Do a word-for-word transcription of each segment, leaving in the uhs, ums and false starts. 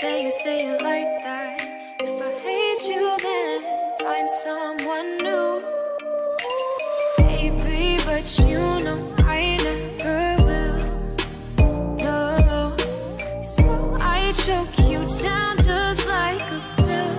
say you say it like that. If I hate you, then find someone new. Baby, but you know I never will. No, so I choke you down just like a pill.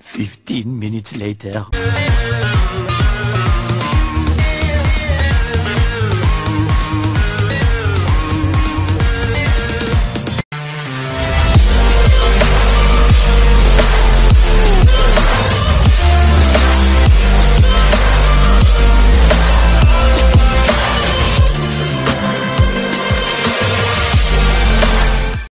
Fifteen minutes later.